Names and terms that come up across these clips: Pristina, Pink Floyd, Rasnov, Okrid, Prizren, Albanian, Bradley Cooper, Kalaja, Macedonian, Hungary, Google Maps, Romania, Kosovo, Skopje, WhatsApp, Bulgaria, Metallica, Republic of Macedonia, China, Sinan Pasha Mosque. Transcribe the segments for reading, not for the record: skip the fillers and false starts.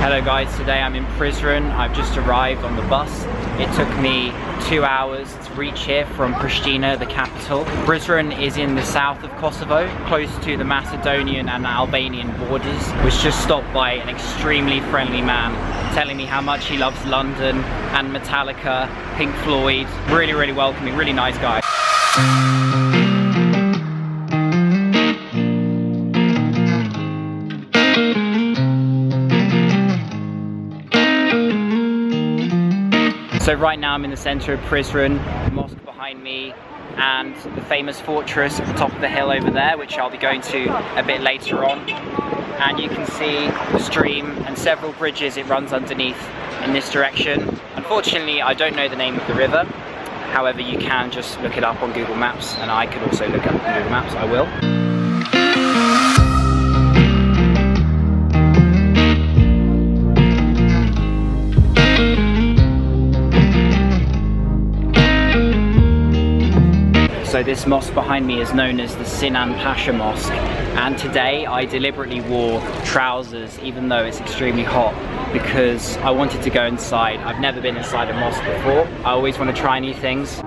Hello guys, today I'm in Prizren. I've just arrived on the bus. It took me 2 hours to reach here from Pristina, the capital. Prizren is in the south of Kosovo, close to the Macedonian and Albanian borders. I was just stopped by an extremely friendly man telling me how much he loves London and Metallica, Pink Floyd. Really, really welcoming, really nice guy. So right now I'm in the centre of Prizren, the mosque behind me and the famous fortress at the top of the hill over there, which I'll be going to a bit later on. And you can see the stream and several bridges it runs underneath in this direction. Unfortunately, I don't know the name of the river. However, you can just look it up on Google Maps, and I could also look up on Google Maps, I will. So this mosque behind me is known as the Sinan Pasha Mosque, and today I deliberately wore trousers even though it's extremely hot because I wanted to go inside. I've never been inside a mosque before. I always want to try new things.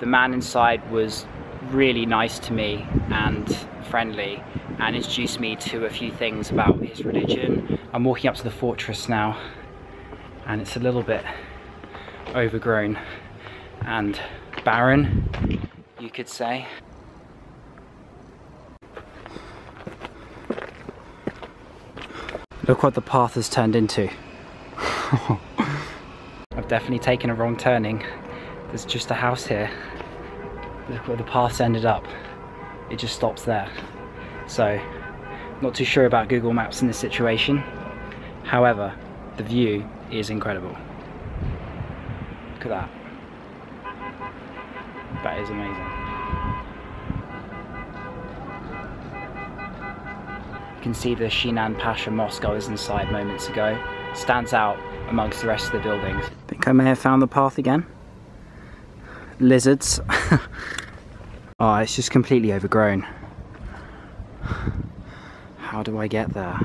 The man inside was really nice to me and friendly and introduced me to a few things about his religion. I'm walking up to the fortress now and it's a little bit overgrown and barren, you could say. Look what the path has turned into. I've definitely taken a wrong turning. There's just a house here. Look where the path's ended up. It just stops there. So, not too sure about Google Maps in this situation. However, the view is incredible. Look at that. That is amazing. You can see the Sinan Pasha Mosque I was inside moments ago. Stands out amongst the rest of the buildings. I think I may have found the path again. Lizards. Oh, it's just completely overgrown. How do I get there?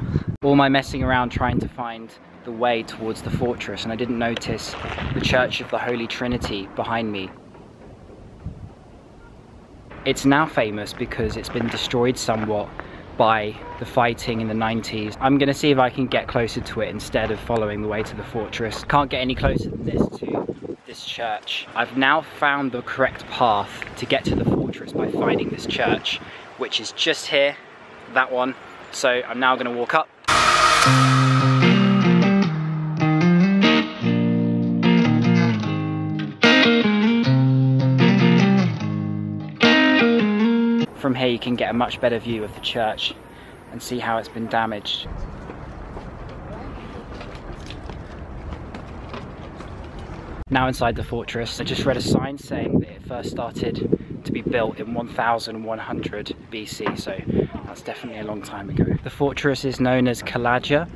All my messing around trying to find the way towards the fortress, and I didn't notice the Church of the Holy Trinity behind me. It's now famous because it's been destroyed somewhat by the fighting in the 90s. I'm gonna see if I can get closer to it instead of following the way to the fortress. Can't get any closer than this to this church. I've now found the correct path to get to the fortress by finding this church, which is just here, that one. So I'm now gonna walk up. From here you can get a much better view of the church and see how it's been damaged. Now inside the fortress, I just read a sign saying that it first started to be built in 1100 BC, so that's definitely a long time ago. The fortress is known as Kalaja,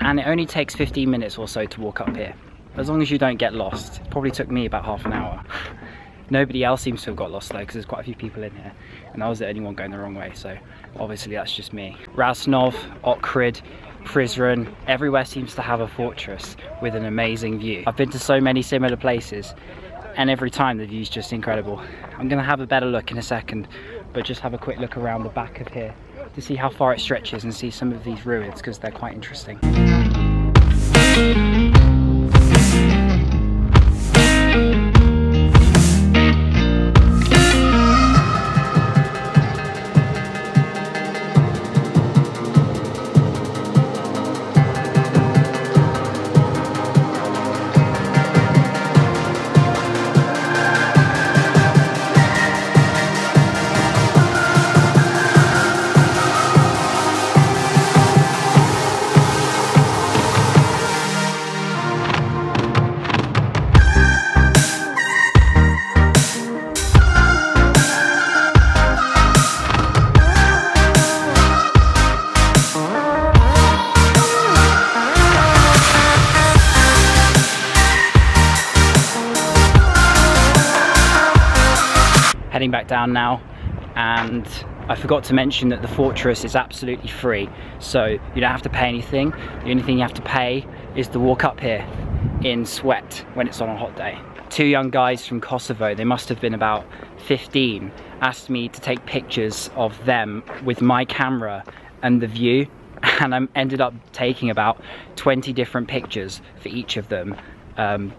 and it only takes 15 minutes or so to walk up here. As long as you don't get lost. It probably took me about half an hour. Nobody else seems to have got lost though, because there's quite a few people in here and I was the only one going the wrong way, so obviously that's just me. Rasnov, Okrid, Prizren, everywhere seems to have a fortress with an amazing view. I've been to so many similar places and every time the view's just incredible. I'm going to have a better look in a second, but just have a quick look around the back of here to see how far it stretches and see some of these ruins because they're quite interesting. heading back down now, and I forgot to mention that the fortress is absolutely free, so you don't have to pay anything. The only thing you have to pay is to walk up here in sweat when it's on a hot day. Two young guys from Kosovo, they must have been about 15, asked me to take pictures of them with my camera and the view, and I ended up taking about 20 different pictures for each of them.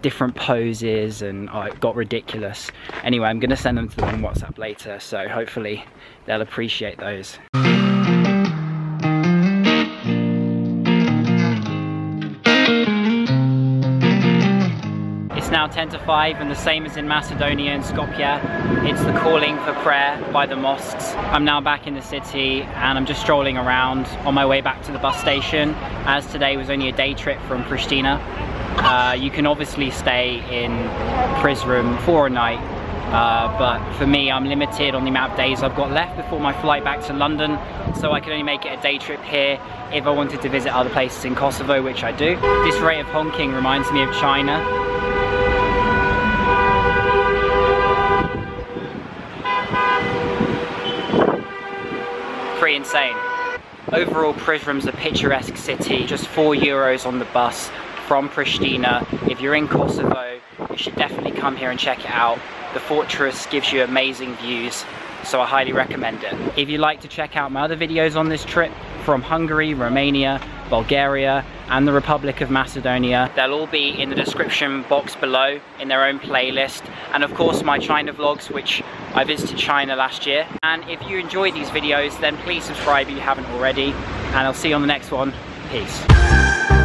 Different poses, and it got ridiculous. Anyway, I'm gonna send them to them on WhatsApp later, so hopefully they'll appreciate those. It's now 10 to 5, and the same as in Macedonia and Skopje, it's the calling for prayer by the mosques. I'm now back in the city, and I'm just strolling around on my way back to the bus station, as today was only a day trip from Pristina. You can obviously stay in Prizren for a night, but for me, I'm limited on the amount of days I've got left before my flight back to London, so I can only make it a day trip here if I wanted to visit other places in Kosovo, which I do. This rate of honking reminds me of China. Insane. Overall, Prizren's a picturesque city. Just €4 on the bus from Pristina. If you're in Kosovo, you should definitely come here and check it out. The fortress gives you amazing views, so I highly recommend it. If you'd like to check out my other videos on this trip from Hungary, Romania, Bulgaria, and the Republic of Macedonia, they'll all be in the description box below in their own playlist. And of course my China vlogs, which I visited China last year. And if you enjoy these videos, then please subscribe if you haven't already. And I'll see you on the next one. Peace.